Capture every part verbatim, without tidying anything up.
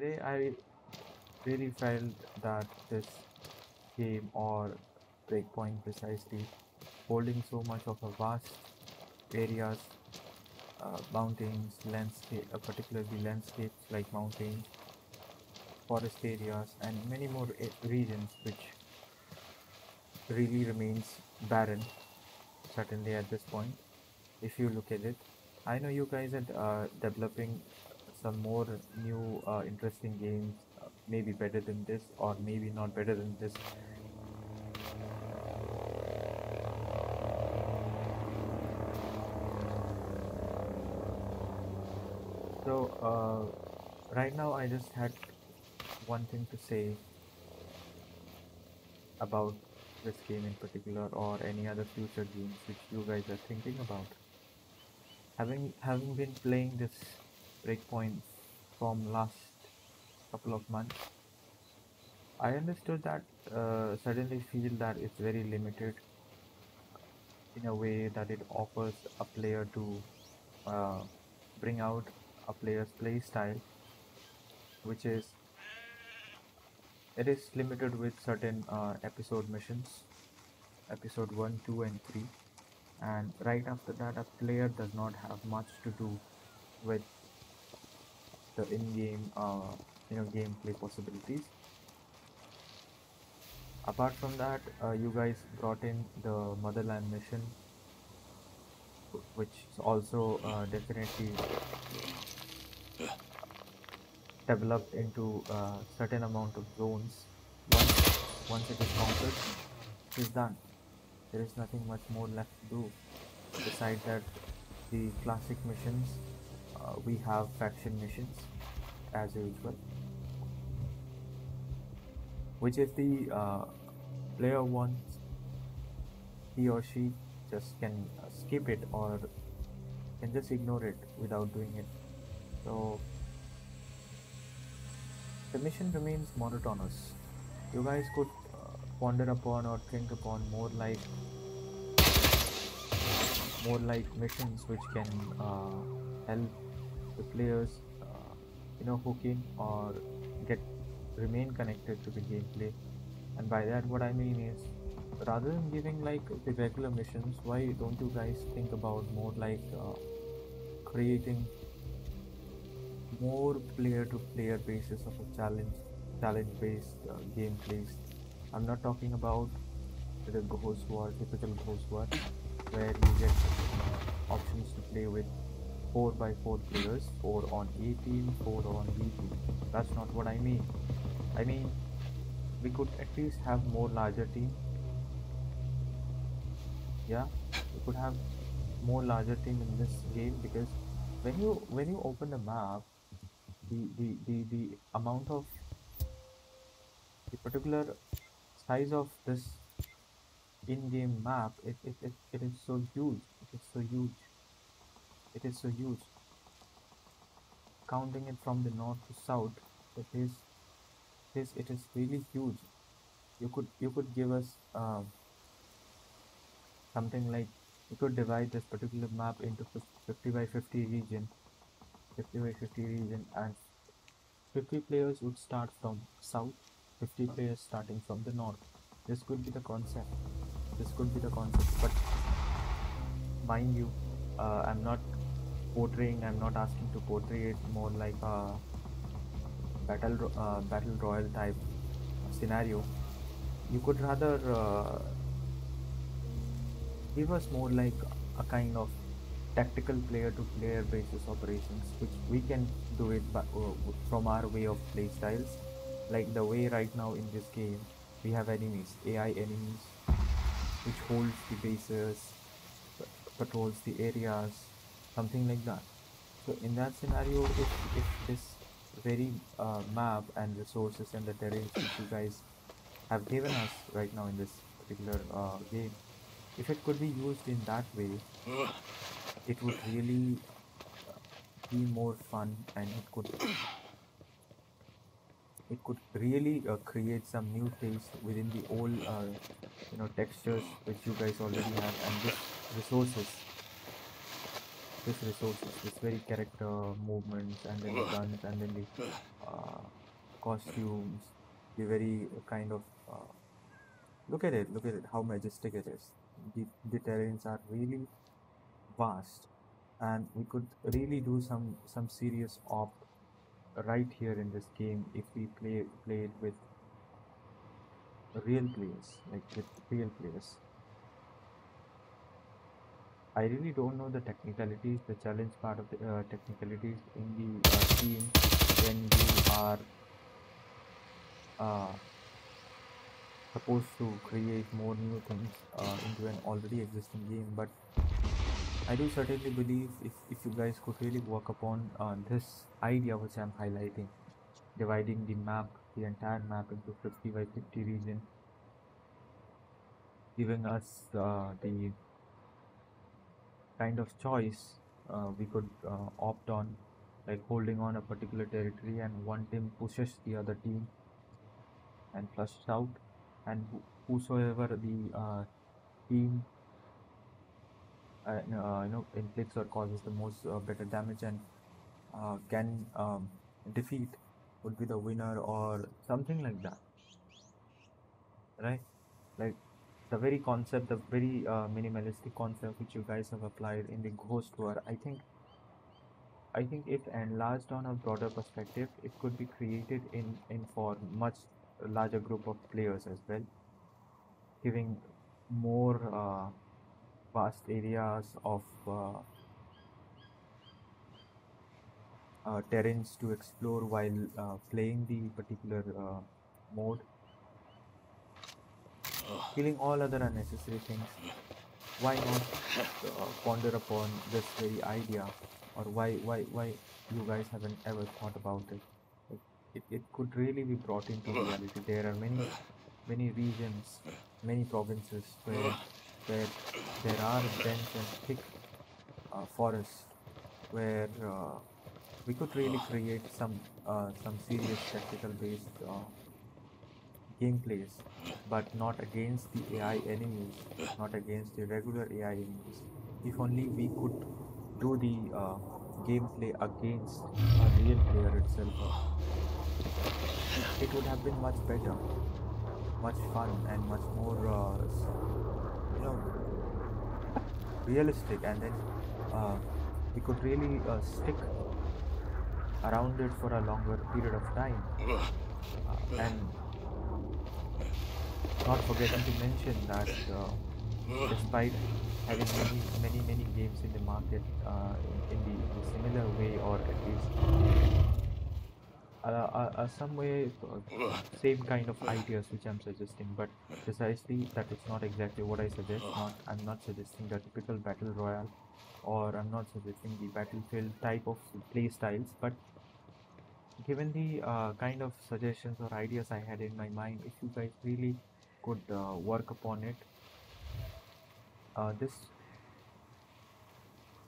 Today I really felt that this game, or Breakpoint precisely, holding so much of a vast areas, uh, mountains, landscape, uh, particularly landscapes like mountains, forest areas and many more regions which really remains barren, certainly at this point, if you look at it. I know you guys are uh, developing some more new uh, interesting games, uh, maybe better than this or maybe not better than this. So uh, right now I just had one thing to say about this game in particular, or any other future games which you guys are thinking about. Having having been playing this Breakpoint from last couple of months, I understood that, uh, suddenly feel that it's very limited in a way that it offers a player to uh, bring out a player's play style, which is it is limited with certain uh, episode missions, episode one, two and three, and right after that a player does not have much to do with the in-game uh, you know, gameplay possibilities. Apart from that, uh, you guys brought in the Motherland mission, which is also uh, definitely developed into a uh, certain amount of zones. Once, once it is conquered, it is done. There is nothing much more left to do. Besides that, the classic missions, uh, we have faction missions as usual, which if the uh, player wants, he or she just can skip it or can just ignore it without doing it. So the mission remains monotonous. You guys could uh, ponder upon or think upon more like more like missions which can uh, help the players, uh, you know, hook in or get remain connected to the gameplay. And by that what I mean is, rather than giving like the regular missions, why don't you guys think about more like uh, creating more player-to-player basis of a challenge, challenge-based uh, gameplays. I'm not talking about the Ghost War, typical Ghost War, where you get options to play with four by four players, four on A team, four on B team. That's not what I mean. I mean, we could at least have more larger team. Yeah, we could have more larger team in this game, because when you when you open the map, The, the, the, the amount of the particular size of this in-game map, it, it, it, it is so huge, it is so huge, it is so huge. Counting it from the north to south, it is it is, it is really huge. You could you could give us uh, something like, you could divide this particular map into fifty by fifty region. fifty by fifty region, and fifty players would start from south, fifty players starting from the north. This could be the concept. This could be the concept. But mind you, uh, I'm not portraying. I'm not asking to portray it more like a battle uh, battle royal type scenario. You could rather uh, give us more like a kind of tactical player-to-player basis operations, which we can do it by, uh, from our way of play styles. Like the way right now in this game, we have enemies, A I enemies, which holds the bases, patrols the areas, something like that. So in that scenario, if, if this very uh, map and resources and the terrain that you guys have given us right now in this particular uh, game, if it could be used in that way, it would really be more fun, and it could it could really uh, create some new taste within the old uh, you know textures which you guys already have, and with resources this resources, this very character movements, and then the guns, and then the uh, costumes, the very kind of uh, look at it, look at it, how majestic it is. The, the terrains are really vast, and we could really do some some serious op right here in this game if we play play it with real players, like with real players. I really don't know the technicalities, the challenge part of the uh, technicalities in the uh, team when you are uh, supposed to create more new things uh, into an already existing game. But I do certainly believe if, if you guys could really work upon uh, this idea which I'm highlighting, dividing the map, the entire map into fifty by fifty region, giving us uh, the kind of choice uh, we could uh, opt on, like holding on a particular territory and one team pushes the other team and flushes out, and whosoever the uh, team uh, uh, you know inflicts or causes the most uh, better damage and uh, can um, defeat would be the winner or something like that, right? Like the very concept, the very uh, minimalistic concept which you guys have applied in the Ghost War, I think I think if enlarged on a broader perspective, it could be created in, in for much larger group of players as well, giving more uh, vast areas of uh, uh, terrains to explore while uh, playing the particular uh, mode, killing all other unnecessary things. Why not uh, ponder upon this very idea, or why why why you guys haven't ever thought about it? It, it, it could really be brought into reality. There are many many regions, many provinces where, where there are dense and thick uh, forests where uh, we could really create some uh, some serious tactical based uh, gameplays, but not against the A I enemies, not against the regular A I enemies. If only we could do the uh, gameplay against a real player itself, it would have been much better, much fun, and much more uh, you know realistic, and then uh, we could really uh, stick around it for a longer period of time. Uh, and not forgetting to mention that uh, despite having many, many, many games in the market uh, in, in, the, in the similar way, or at least uh, uh, uh, some way, uh, same kind of ideas which I'm suggesting, but precisely that is not exactly what I suggest. Not, I'm not suggesting the typical battle royale, or I'm not suggesting the battlefield type of play styles, but given the uh, kind of suggestions or ideas I had in my mind, if you guys really could uh, work upon it, uh, this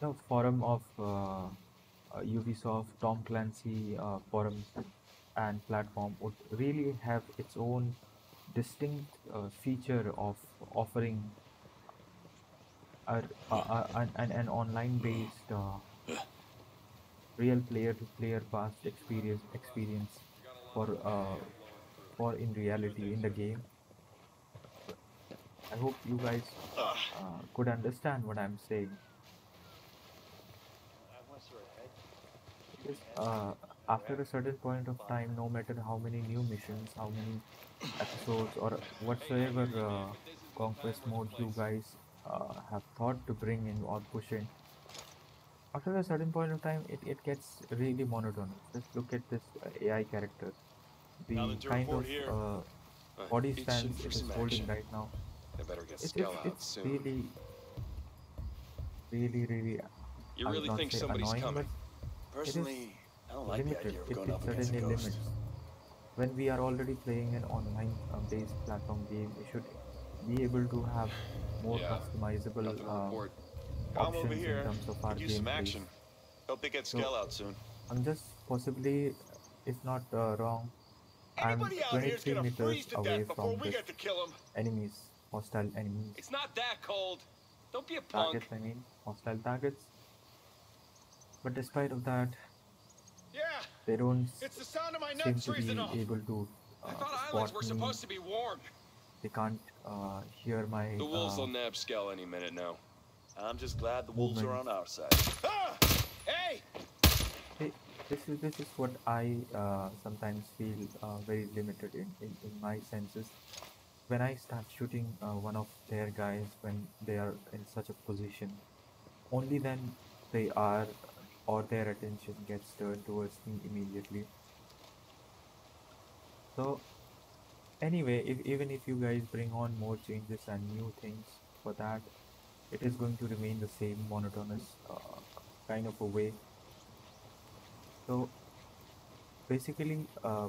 you know, forum of uh, uh, Ubisoft, Tom Clancy uh, forums and platform would really have its own distinct uh, feature of offering a, a, a, an, an online based uh, real player to player past experience experience for uh, for in reality in the game. I hope you guys uh, could understand what I'm saying. Because, uh, after a certain point of time, no matter how many new missions, how many episodes, or whatsoever uh, conquest mode you guys uh, have thought to bring in or push in, after a certain point of time, it, it gets really monotonous. Just look at this uh, A I characters. The kind of uh, body stance it is holding right now. It's, it's, it's really, really, really. You really think somebody's coming? Personally, I don't like the idea of going up against a ghost. When we are already playing an online-based uh, platform game, we should be able to have more yeah, customizable uh, options over here in terms of our gameplay. Hope they get scale out soon. I'm just possibly, if not uh, wrong, Anybody I'm twenty-three meters away from the enemies, hostile enemies. It's not that cold. Don't be a punk. Targets, I mean, hostile targets. But despite of that, yeah, they don't it's the sound of my nuts seem to be off. able to uh, I thought islands were supposed me. to be warm. They can't uh, hear my... The wolves uh, will nab Skell any minute now. I'm just glad the wolves movement. are on our side. Ah! Hey! Hey, this is, this is what I uh, sometimes feel uh, very limited in, in, in my senses. When I start shooting uh, one of their guys when they are in such a position, only then they are or their attention gets turned towards me immediately. So anyway, if, even if you guys bring on more changes and new things for that, it is going to remain the same monotonous uh, kind of a way. So basically, uh,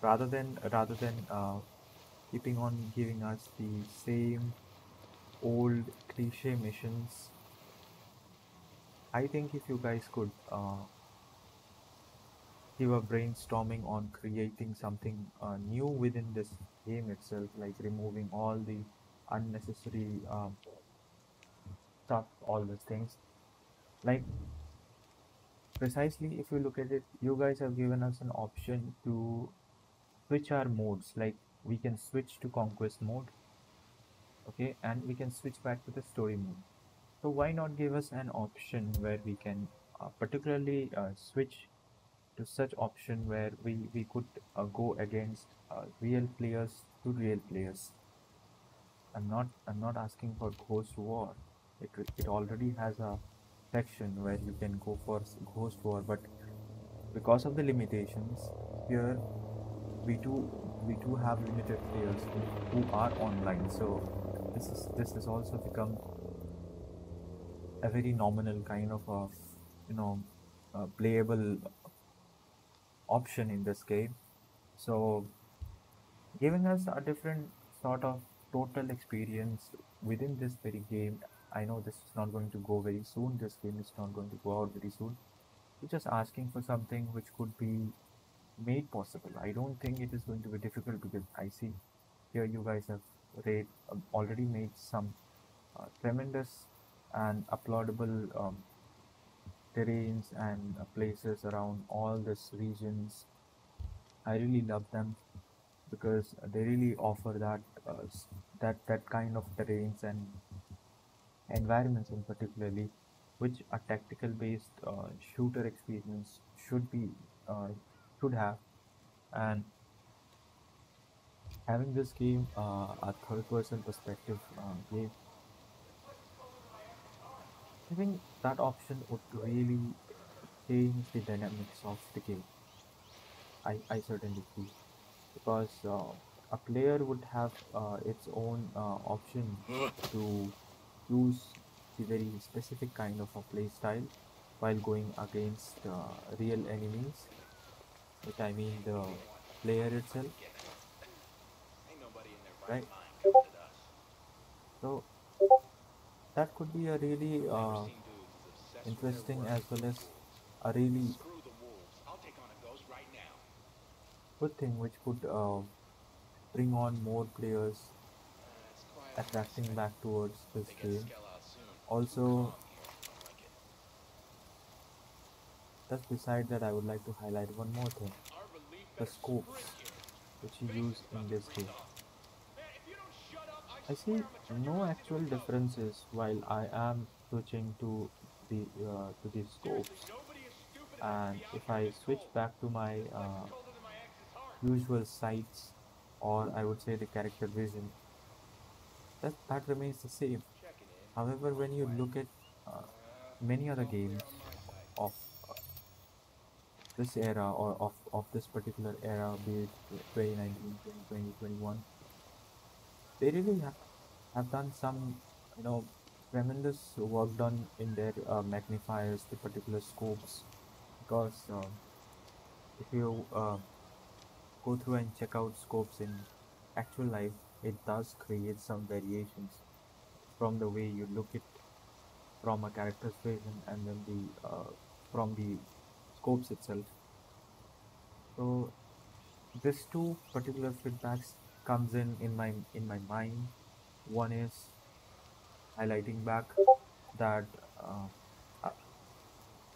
rather than rather than uh, keeping on giving us the same old cliche missions, I think if you guys could uh, give a brainstorming on creating something uh, new within this game itself, like removing all the unnecessary um, stuff, all these things, like precisely if you look at it, you guys have given us an option to switch our modes. Like we can switch to conquest mode, okay, and we can switch back to the story mode. So why not give us an option where we can uh, particularly uh, switch to such option where we we could uh, go against uh, real players to real players. I'm not I'm not asking for Ghost War. It it already has a section where you can go for Ghost War, but because of the limitations here, we do we do have limited players who, who are online. So this is this has also become a very nominal kind of a you know a playable option in this game. So giving us a different sort of total experience within this very game. I know this is not going to go very soon, this game is not going to go out very soon. We're just asking for something which could be made possible. I don't think it is going to be difficult, because I see here you guys have read, uh, already made some uh, tremendous and applaudable um, terrains and uh, places around all these regions. I really love them, because they really offer that uh, that that kind of terrains and environments, in particularly, which a tactical-based uh, shooter experience should be uh, should have. And having this game uh, a third-person perspective uh, game, I think that option would really change the dynamics of the game. I I certainly feel. Because uh, a player would have uh, its own uh, option to choose the very specific kind of a play style while going against uh, real enemies, which I mean the player itself, right? So that could be a really uh, interesting as well as a really good thing, which could uh, bring on more players attracting back towards this game. Also, just beside that, I would like to highlight one more thing: the scopes which you use in this game. I see no actual differences while I am switching to the uh, to the scopes, and if I switch back to my uh, usual sights, or I would say the character vision, that, that remains the same. However, when you look at uh, many other games of uh, this era, or of, of this particular era, be it twenty nineteen, twenty twenty, twenty twenty-one, they really have, have done some you know tremendous work done in their uh, magnifiers, the particular scopes, because uh, if you uh, go through and check out scopes in actual life, it does create some variations from the way you look at from a character's vision and then the uh, from the scopes itself. So this two particular feedbacks comes in in my in my mind. One is highlighting back that uh,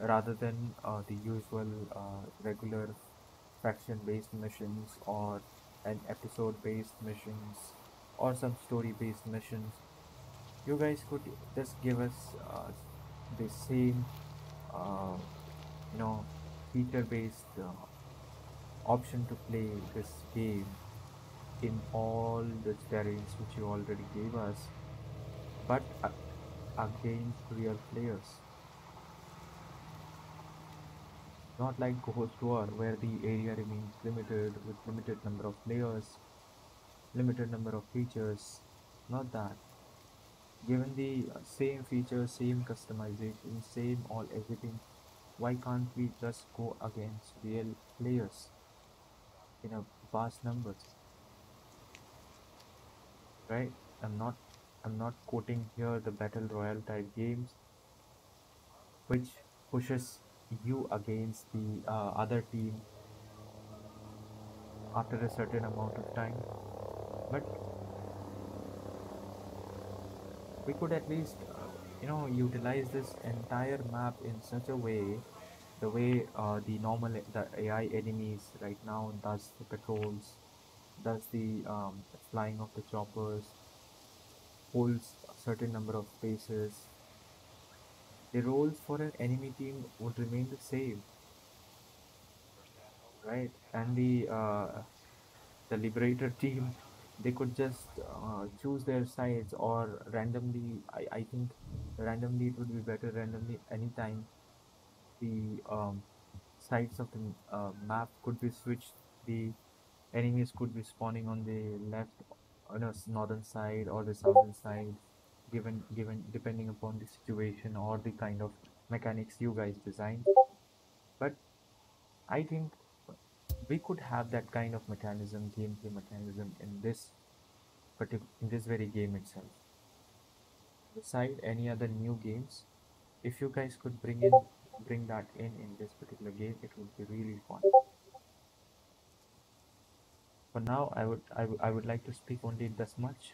rather than uh, the usual uh, regular faction-based missions or an episode-based missions or some story-based missions. You guys could just give us uh, the same, uh, you know, feature-based uh, option to play this game in all the terrains which you already gave us, but uh, against real players. Not like Ghost War, where the area remains limited with limited number of players, limited number of features. Not that. Given the uh, same features, same customization, same all everything, why can't we just go against real players in a vast numbers? Right? I'm not I'm not quoting here the battle royale type games, which pushes you against the uh, other team after a certain amount of time, but we could at least uh, you know utilize this entire map in such a way, the way uh, the normal the A I enemies right now does the patrols, does the um, flying of the choppers, holds a certain number of spaces. The roles for an enemy team would remain the same, right? And the uh, the liberator team, they could just uh, choose their sides or randomly. I, I think randomly it would be better. Randomly anytime the um, sides of the uh, map could be switched. The enemies could be spawning on the left, on the northern side or the southern side, given given depending upon the situation or the kind of mechanics you guys design. But I think we could have that kind of mechanism, gameplay mechanism, in this particular, in this very game itself. Beside any other new games, if you guys could bring in bring that in in this particular game, it would be really fun. For now, I would I, I would like to speak only this much.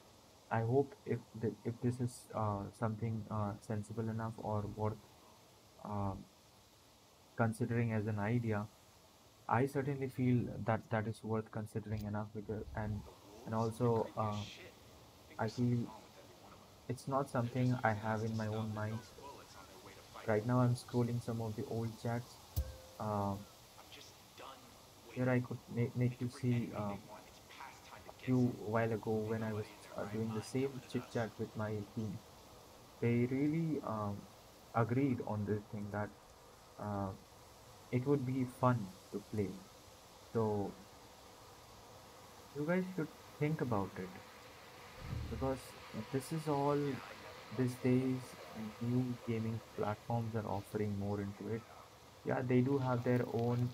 I hope if the, if this is uh, something uh, sensible enough or worth uh, considering as an idea. I certainly feel that that is worth considering enough, because and and also uh, I feel it's not something I have in my own mind. Right now I'm scrolling some of the old chats. Uh, here I could make, make you see uh, a few while ago when I was Uh, doing the same chit chat with my team. They really um, agreed on this thing that uh, it would be fun to play. So you guys should think about it, because this is all these days new gaming platforms are offering more into it. Yeah, they do have their own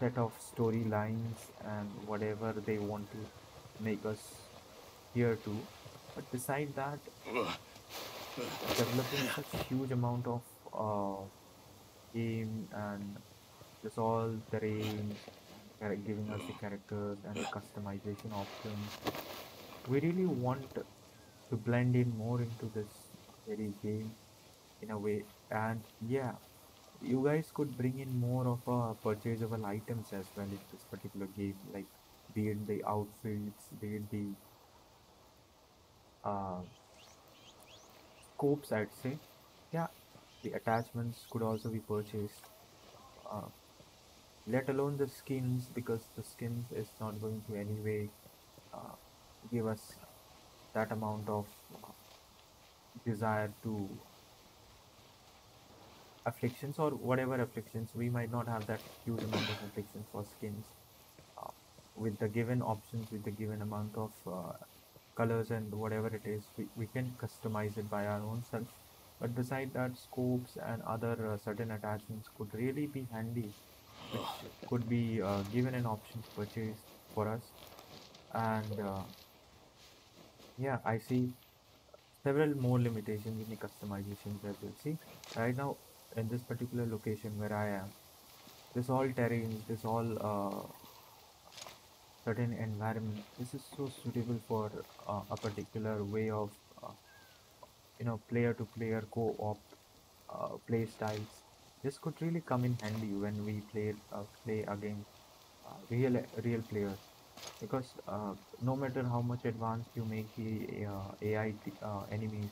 set of storylines and whatever they want to make us here too, but beside that, developing such a huge amount of uh, game and just all the range, giving us the characters and the customization options, we really want to blend in more into this very game in a way. And yeah, you guys could bring in more of a purchaseable items as well in this particular game, like be it the outfits, be it the Uh, scopes, I'd say. Yeah, the attachments could also be purchased, uh, let alone the skins, because the skins is not going to anyway uh, give us that amount of uh, desire to afflictions or whatever afflictions. We might not have that huge amount of afflictions for skins uh, with the given options, with the given amount of uh, colors and whatever it is, we, we can customize it by our own self. But beside that, scopes and other uh, certain attachments could really be handy, which could be uh, given an option to purchase for us. And uh, yeah, I see several more limitations in the customizations that you'll see. Right now in this particular location where I am, this all terrain, this all uh, certain environment, this is so suitable for uh, a particular way of uh, you know player to player co-op uh, play styles. This could really come in handy when we play uh, play against uh, real real players, because uh, no matter how much advanced you make the uh, A I uh, enemies,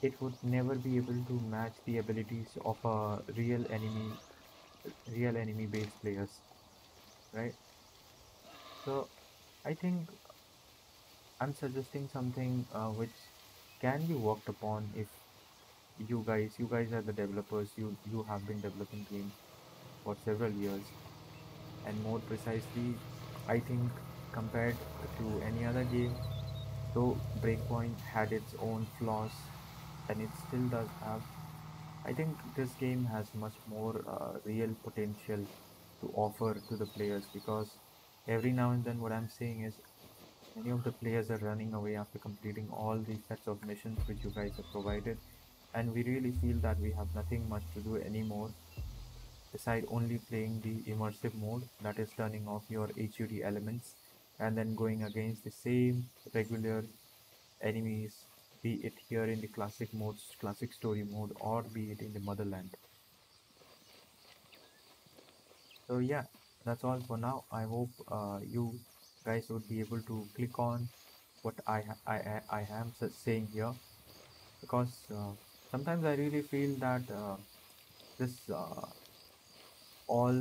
it would never be able to match the abilities of a real enemy, real enemy based players, right? So I think I'm suggesting something uh, which can be worked upon if you guys, you guys are the developers, you, you have been developing games for several years, and more precisely, I think compared to any other game, though Breakpoint had its own flaws, and it still does have, I think this game has much more uh, real potential to offer to the players, because every now and then what I'm saying is many of the players are running away after completing all these sets of missions which you guys have provided, and we really feel that we have nothing much to do anymore beside only playing the immersive mode, that is turning off your H U D elements and then going against the same regular enemies, be it here in the classic mode, classic story mode, or be it in the Motherland. So yeah, that's all for now. I hope uh, you guys would be able to click on what I, I, I, I am saying here, because uh, sometimes I really feel that uh, this uh, all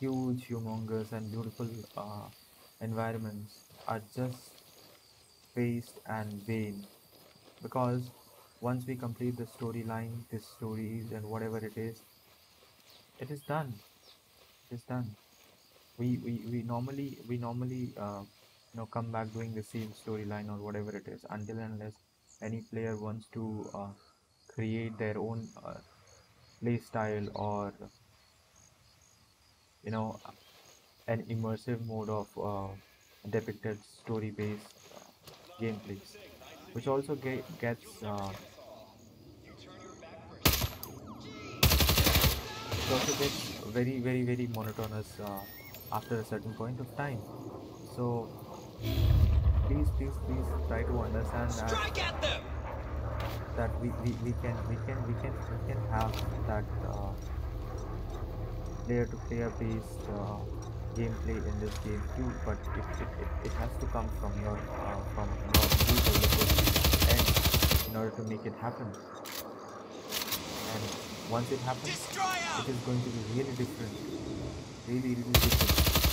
huge, humongous and beautiful uh, environments are just based and vain, because once we complete the storyline, this stories and whatever it is, it is done. It is done. We we we normally we normally uh, you know come back doing the same storyline or whatever it is, until and unless any player wants to uh, create their own uh, play style, or you know an immersive mode of uh, depicted story-based uh, gameplay, which also ge gets uh, which also gets very very very monotonous uh, after a certain point of time. So please please please try to understand that that we, we, we can we can we can we can have that uh, player to player based uh, gameplay in this game too, but it, it, it, it has to come from your uh, from your end in order to make it happen. And once it happens, it is going to be really different, really really different.